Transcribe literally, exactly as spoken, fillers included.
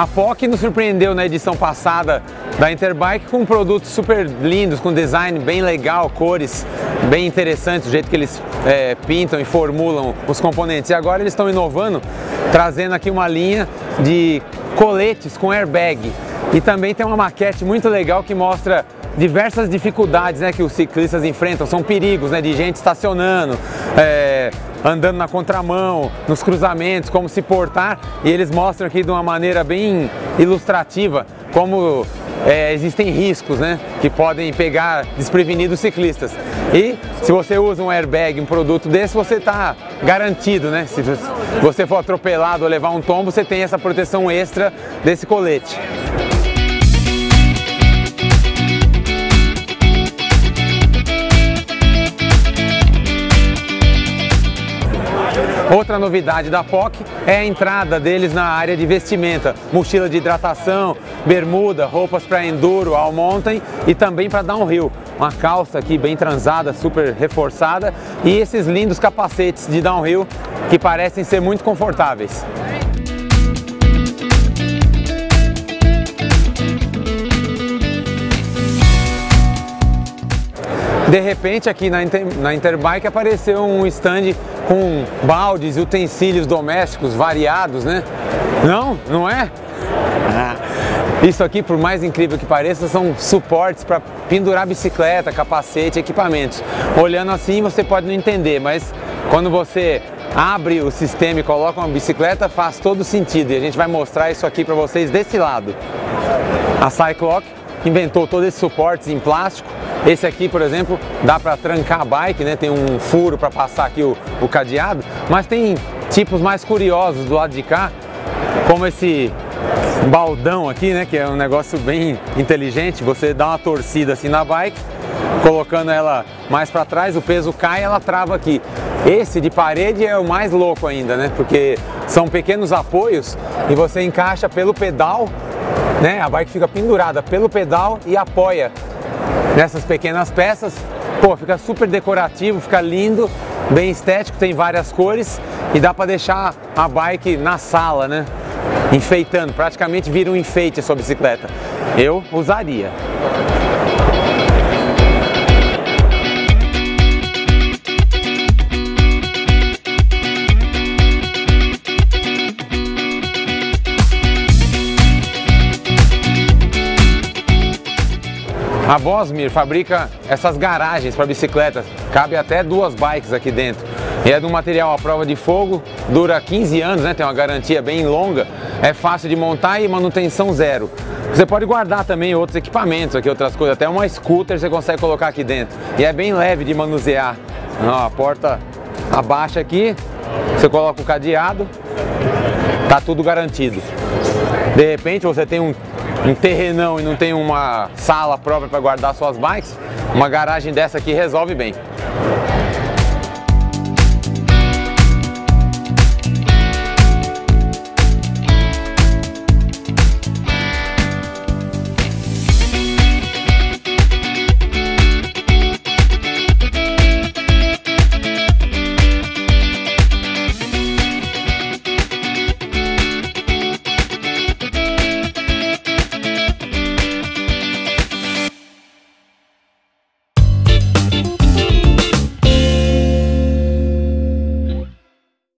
A P O C nos surpreendeu na edição passada da Interbike com produtos super lindos, com design bem legal, cores bem interessantes, o jeito que eles é, pintam e formulam os componentes. E agora eles estão inovando, trazendo aqui uma linha de coletes com airbag. E também tem uma maquete muito legal que mostra diversas dificuldades, né, que os ciclistas enfrentam, são perigos, né, de gente estacionando, é, andando na contramão, nos cruzamentos, como se portar, e eles mostram aqui de uma maneira bem ilustrativa como é, existem riscos, né, que podem pegar desprevenidos ciclistas. E se você usa um airbag, um produto desse, você está garantido, né, se você for atropelado ou levar um tombo, você tem essa proteção extra desse colete. Outra novidade da P O C é a entrada deles na área de vestimenta, mochila de hidratação, bermuda, roupas para enduro, all mountain e também para downhill. Uma calça aqui bem transada, super reforçada, e esses lindos capacetes de downhill que parecem ser muito confortáveis. De repente aqui na, Inter, na Interbike apareceu um stand com baldes e utensílios domésticos variados, né? Não? Não é? Isso aqui, por mais incrível que pareça, são suportes para pendurar bicicleta, capacete, equipamentos. Olhando assim você pode não entender, mas quando você abre o sistema e coloca uma bicicleta faz todo sentido, e a gente vai mostrar isso aqui para vocês desse lado. A Cycloc inventou todos esses suportes em plástico. Esse aqui, por exemplo, dá para trancar a bike, né? Tem um furo para passar aqui o, o cadeado, mas tem tipos mais curiosos do lado de cá, como esse baldão aqui, né? Que é um negócio bem inteligente, você dá uma torcida assim na bike, colocando ela mais para trás, o peso cai e ela trava aqui. Esse de parede é o mais louco ainda, né? Porque são pequenos apoios e você encaixa pelo pedal, né? A bike fica pendurada pelo pedal e apoia nessas pequenas peças. Pô, fica super decorativo, fica lindo, bem estético, tem várias cores e dá para deixar a bike na sala, né? Enfeitando, praticamente vira um enfeite a sua bicicleta. Eu usaria. A Bosmir fabrica essas garagens para bicicletas, cabe até duas bikes aqui dentro. E é de um material à prova de fogo, dura quinze anos, né? Tem uma garantia bem longa, é fácil de montar e manutenção zero. Você pode guardar também outros equipamentos aqui, outras coisas, até uma scooter você consegue colocar aqui dentro. E é bem leve de manusear. Ó, a porta abaixa aqui, você coloca o cadeado, tá tudo garantido. De repente você tem um um terrenão e não tem uma sala própria para guardar suas bikes, uma garagem dessa aqui resolve bem.